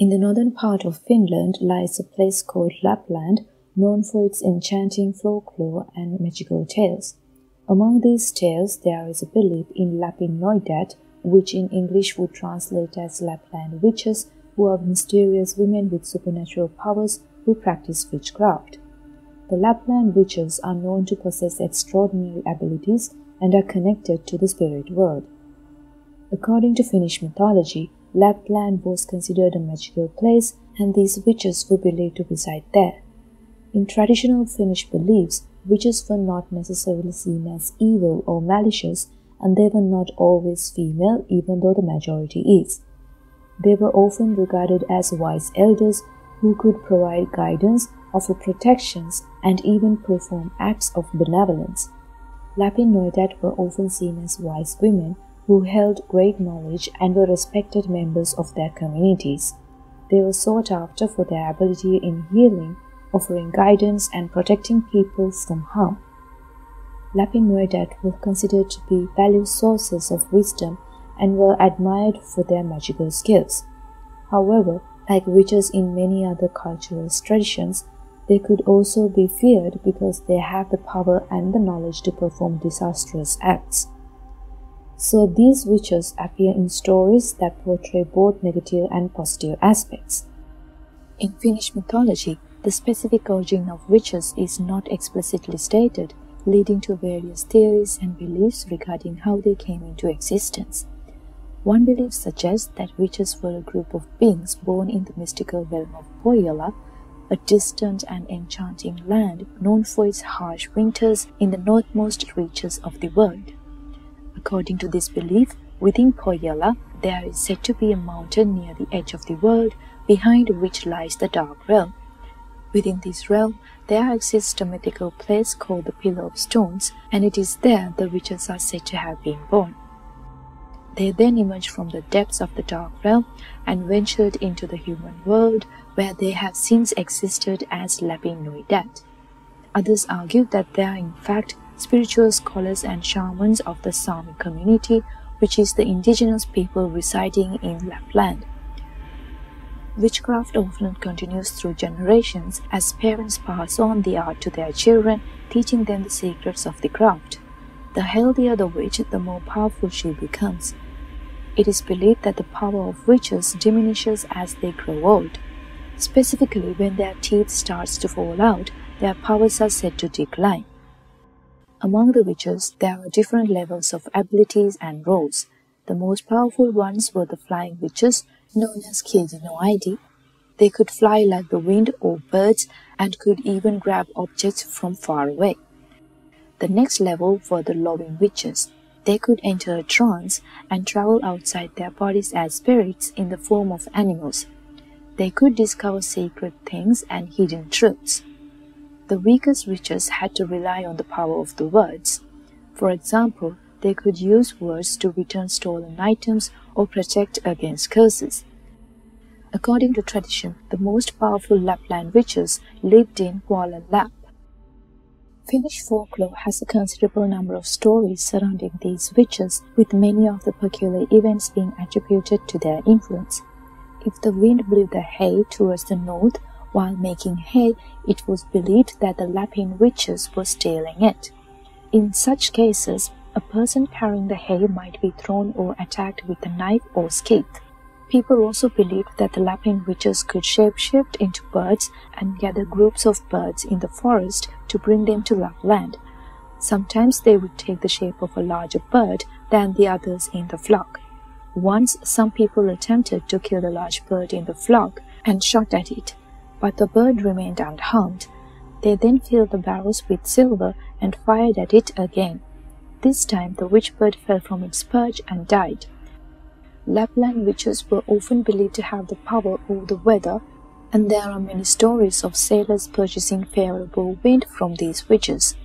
In the northern part of Finland lies a place called Lapland, known for its enchanting folklore and magical tales. Among these tales, there is a belief in Lapin Noidat, which in English would translate as Lapland Witches, who are mysterious women with supernatural powers who practice witchcraft. The Lapland Witches are known to possess extraordinary abilities and are connected to the spirit world. According to Finnish mythology, Lapland was considered a magical place, and these witches were believed to reside there. In traditional Finnish beliefs, witches were not necessarily seen as evil or malicious, and they were not always female, even though the majority is. They were often regarded as wise elders who could provide guidance, offer protections, and even perform acts of benevolence. Lapin Noidat were often seen as wise women who held great knowledge and were respected members of their communities. They were sought after for their ability in healing, offering guidance, and protecting people from harm. Lapin Noidat were considered to be valued sources of wisdom and were admired for their magical skills. However, like witches in many other cultural traditions, they could also be feared because they have the power and the knowledge to perform disastrous acts. So these witches appear in stories that portray both negative and positive aspects. In Finnish mythology, the specific origin of witches is not explicitly stated, leading to various theories and beliefs regarding how they came into existence. One belief suggests that witches were a group of beings born in the mystical realm of Pohjola, a distant and enchanting land known for its harsh winters in the northmost reaches of the world. According to this belief, within Pohjola, there is said to be a mountain near the edge of the world, behind which lies the dark realm. Within this realm, there exists a mythical place called the Pillar of Stones, and it is there the witches are said to have been born. They then emerged from the depths of the dark realm and ventured into the human world, where they have since existed as Lapin Noidat. Others argue that they are in fact spiritual scholars and shamans of the Sámi community, which is the indigenous people residing in Lapland. Witchcraft often continues through generations as parents pass on the art to their children, teaching them the secrets of the craft. The healthier the witch, the more powerful she becomes. It is believed that the power of witches diminishes as they grow old. Specifically, when their teeth starts to fall out, their powers are said to decline. Among the witches, there were different levels of abilities and roles. The most powerful ones were the flying witches, known as Kiidenoidi. They could fly like the wind or birds and could even grab objects from far away. The next level were the loving witches. They could enter a trance and travel outside their bodies as spirits in the form of animals. They could discover sacred things and hidden truths. The weakest witches had to rely on the power of the words. For example, they could use words to return stolen items or protect against curses. According to tradition, the most powerful Lapland witches lived in Kuola Lapp. Finnish folklore has a considerable number of stories surrounding these witches, with many of the peculiar events being attributed to their influence. If the wind blew the hay towards the north while making hay, it was believed that the Lapin witches were stealing it. In such cases, a person carrying the hay might be thrown or attacked with a knife or scythe. People also believed that the Lapin witches could shapeshift into birds and gather groups of birds in the forest to bring them to Lapland. Sometimes they would take the shape of a larger bird than the others in the flock. Once, some people attempted to kill a large bird in the flock and shot at it, but the bird remained unharmed. They then filled the barrels with silver and fired at it again. This time, the witch bird fell from its perch and died. Lapland witches were often believed to have the power over the weather, and there are many stories of sailors purchasing favorable wind from these witches.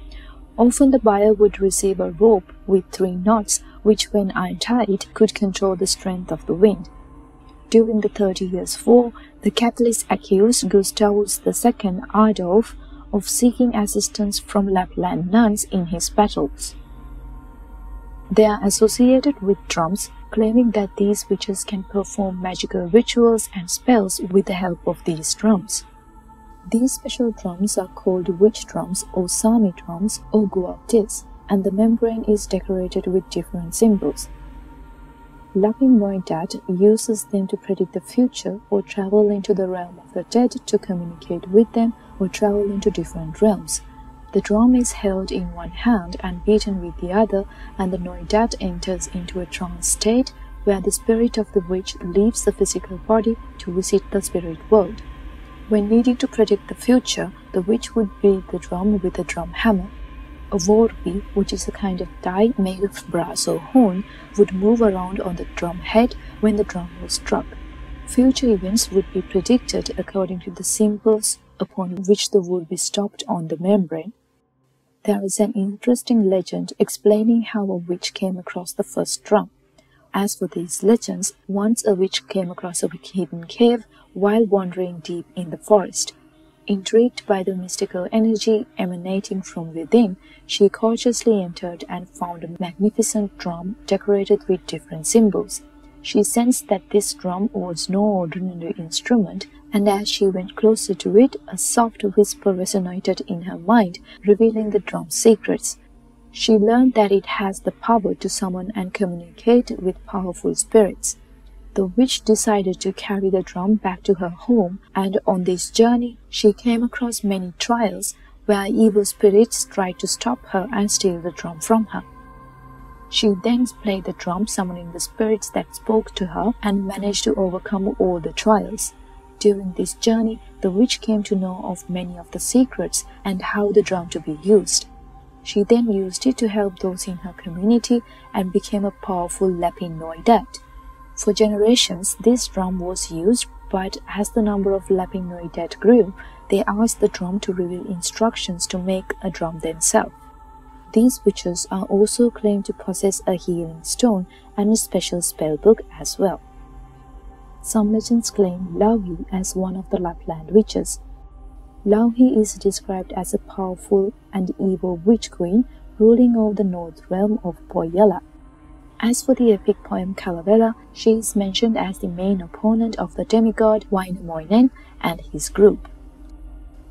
Often the buyer would receive a rope with 3 knots, which when untied could control the strength of the wind. During the 30 Years' War, the Catholics accused Gustavus II Adolf of seeking assistance from Lapland nuns in his battles. They are associated with drums, claiming that these witches can perform magical rituals and spells with the help of these drums. These special drums are called witch drums or Sámi drums or Goavddis, and the membrane is decorated with different symbols. Lapin Noidat uses them to predict the future or travel into the realm of the dead to communicate with them or travel into different realms. The drum is held in one hand and beaten with the other, and the Noidat enters into a trance state where the spirit of the witch leaves the physical body to visit the spirit world. When needing to predict the future, the witch would beat the drum with a drum hammer. A vorpi, which is a kind of die made of brass or horn, would move around on the drum head when the drum was struck. Future events would be predicted according to the symbols upon which the wood be stopped on the membrane. There is an interesting legend explaining how a witch came across the first drum. As for these legends, once a witch came across a hidden cave while wandering deep in the forest. Intrigued by the mystical energy emanating from within, she cautiously entered and found a magnificent drum decorated with different symbols. She sensed that this drum was no ordinary instrument, and as she went closer to it, a soft whisper resonated in her mind, revealing the drum's secrets. She learned that it has the power to summon and communicate with powerful spirits. The witch decided to carry the drum back to her home, and on this journey, she came across many trials where evil spirits tried to stop her and steal the drum from her. She then played the drum, summoning the spirits that spoke to her, and managed to overcome all the trials. During this journey, the witch came to know of many of the secrets and how the drum to be used. She then used it to help those in her community and became a powerful Lapin Noidat. For generations, this drum was used, but as the number of Lapin Noidat grew, they asked the drum to reveal instructions to make a drum themselves. These witches are also claimed to possess a healing stone and a special spell book as well. Some legends claim Louhi as one of the Lapland Witches. Louhi is described as a powerful and evil witch queen ruling over the north realm of Pohjola. As for the epic poem Kalevala, she is mentioned as the main opponent of the demigod Väinämöinen and his group.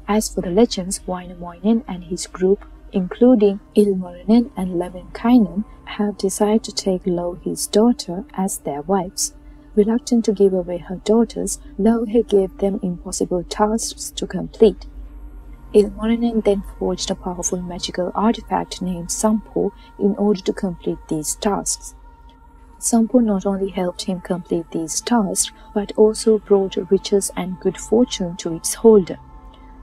As for the legends, Väinämöinen and his group, including Ilmarinen and Lemminkainen, have decided to take Louhi's daughter as their wives. Reluctant to give away her daughters, Louhi gave them impossible tasks to complete. Ilmarinen then forged a powerful magical artifact named Sampo in order to complete these tasks. Sampo not only helped him complete these tasks, but also brought riches and good fortune to its holder.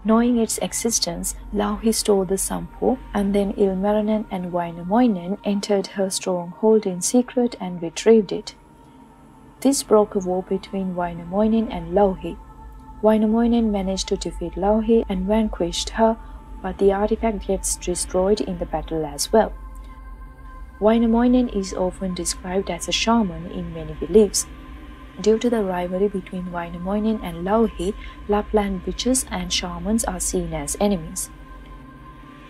Knowing its existence, Louhi stole the Sampo, and then Ilmarinen and Väinämöinen entered her stronghold in secret and retrieved it. This broke a war between Väinämöinen and Louhi. Väinämöinen managed to defeat Louhi and vanquished her, but the artifact gets destroyed in the battle as well. Väinämöinen is often described as a shaman in many beliefs. Due to the rivalry between Väinämöinen and Louhi, Lapland witches and shamans are seen as enemies.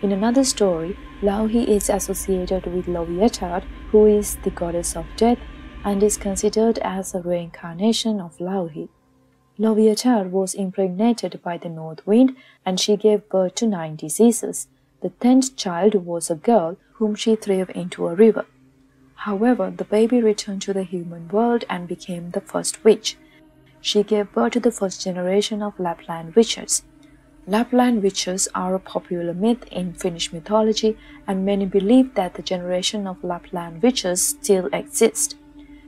In another story, Louhi is associated with Loviatar, who is the goddess of death and is considered as a reincarnation of Louhi. Loviatar was impregnated by the north wind, and she gave birth to 9 diseases. The 10th child was a girl whom she threw into a river. However, the baby returned to the human world and became the first witch. She gave birth to the first generation of Lapland witches. Lapland witches are a popular myth in Finnish mythology, and many believe that the generation of Lapland witches still exists.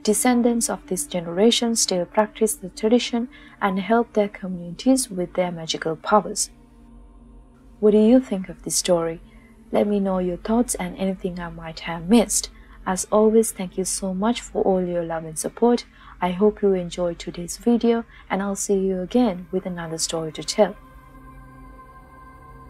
Descendants of this generation still practice the tradition and help their communities with their magical powers. What do you think of this story? Let me know your thoughts and anything I might have missed. As always, thank you so much for all your love and support. I hope you enjoyed today's video, and I'll see you again with another story to tell.